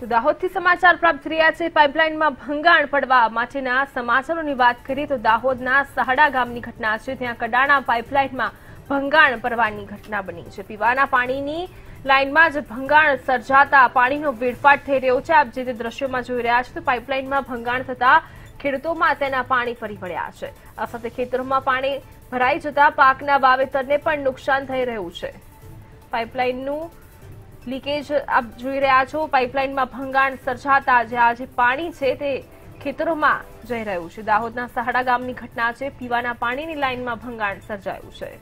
તો દાહોદથી સમાચાર પ્રાપ્ત થયા છે. પાઇપલાઇનમાં ભંગાણ પડવા માટેના સમાચારોની વાત કરીએ તો દાહોદના સહાડા ગામની ઘટના છે. ત્યાં કડાણા પાઇપલાઇનમાં ભંગાણ પડવાની ઘટના બની છે. પીવાના પાણીની લાઇનમાં જ ભંગાણ સર્જાતા પાણીનો વેડફાટ થઈ રહ્યો છે. આપ જે તે દ્રશ્યોમાં જોઈ રહ્યા છો, પાઇપલાઇનમાં ભંગાણ થતા ખેડૂતોમાં તેના પાણી ફરી વળ્યા છે. આ સાથે ખેતરોમાં પાણી ભરાઈ જતા પાકના વાવેતરને પણ નુકસાન થઈ રહ્યું છે. પાઇપલાઇનનું લીકેજ આપ જોઈ રહ્યા છો. પાઇપલાઇનમાં ભંગાણ સર્જાતા જે આજે પાણી છે તે ખેતરોમાં જઈ રહ્યું છે. દાહોદના સહાડા ગામની ઘટના છે. પીવાના પાણીની લાઇનમાં ભંગાણ સર્જાયું છે.